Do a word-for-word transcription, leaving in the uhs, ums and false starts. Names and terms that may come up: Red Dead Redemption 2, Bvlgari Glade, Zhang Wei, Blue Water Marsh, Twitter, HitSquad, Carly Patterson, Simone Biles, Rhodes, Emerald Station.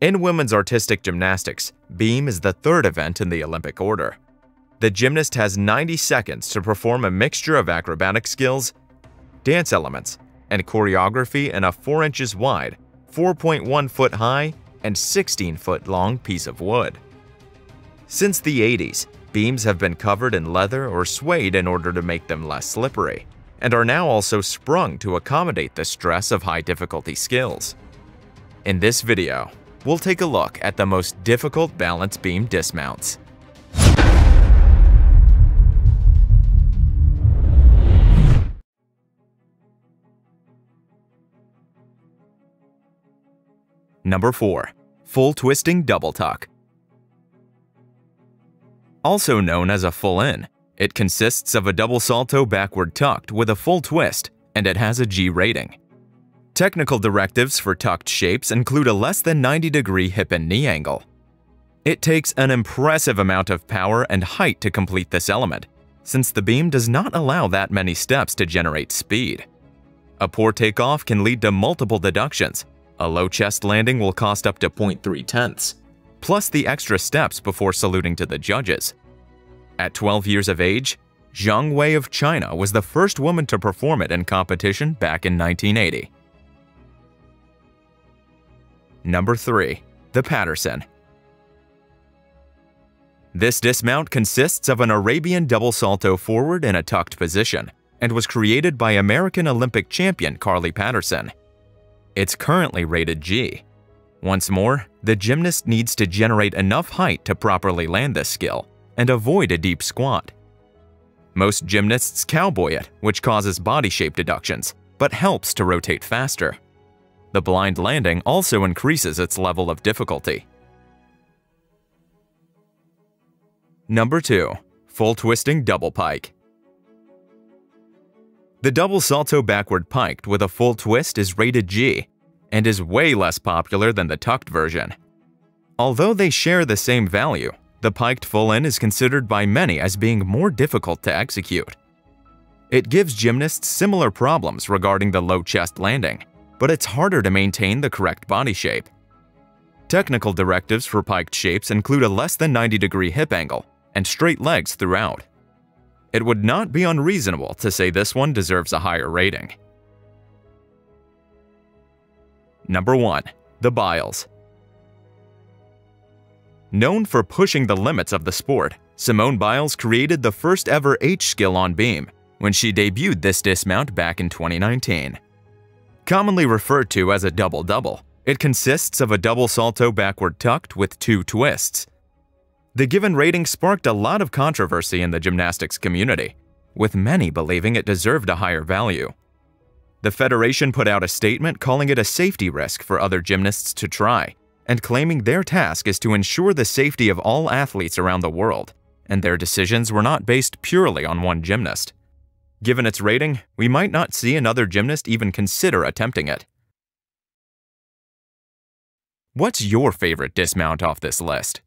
In women's artistic gymnastics, beam is the third event in the Olympic order. The gymnast has ninety seconds to perform a mixture of acrobatic skills, dance elements, and choreography in a four inches wide, four point one foot high, and sixteen foot long piece of wood. Since the eighties, beams have been covered in leather or suede in order to make them less slippery, and are now also sprung to accommodate the stress of high difficulty skills. In this video, we'll take a look at the most difficult balance beam dismounts. Number four. Full twisting double tuck. Also known as a full in, it consists of a double salto backward tucked with a full twist, and it has a G rating. Technical directives for tucked shapes include a less than ninety degree hip and knee angle. It takes an impressive amount of power and height to complete this element, since the beam does not allow that many steps to generate speed. A poor takeoff can lead to multiple deductions. A low chest landing will cost up to zero point three tenths, plus the extra steps before saluting to the judges. At twelve years of age, Zhang Wei of China was the first woman to perform it in competition back in nineteen eighty. Number three. The Patterson. This dismount consists of an Arabian double salto forward in a tucked position and was created by American Olympic champion Carly Patterson. It's currently rated G. Once more, the gymnast needs to generate enough height to properly land this skill and avoid a deep squat. Most gymnasts cowboy it, which causes body shape deductions, but helps to rotate faster. The blind landing also increases its level of difficulty. Number two. Full twisting double pike. The double salto backward piked with a full twist is rated G and is way less popular than the tucked version. Although they share the same value, the piked full in is considered by many as being more difficult to execute. It gives gymnasts similar problems regarding the low chest landing, but it's harder to maintain the correct body shape. Technical directives for piked shapes include a less than ninety degree hip angle and straight legs throughout. It would not be unreasonable to say this one deserves a higher rating. Number one. The Biles. Known for pushing the limits of the sport, Simone Biles created the first ever H skill on beam when she debuted this dismount back in twenty nineteen. Commonly referred to as a double-double, it consists of a double salto backward tucked with two twists. The given rating sparked a lot of controversy in the gymnastics community, with many believing it deserved a higher value. The Federation put out a statement calling it a safety risk for other gymnasts to try, and claiming their task is to ensure the safety of all athletes around the world, and their decisions were not based purely on one gymnast. Given its rating, we might not see another gymnast even consider attempting it. What's your favorite dismount off this list?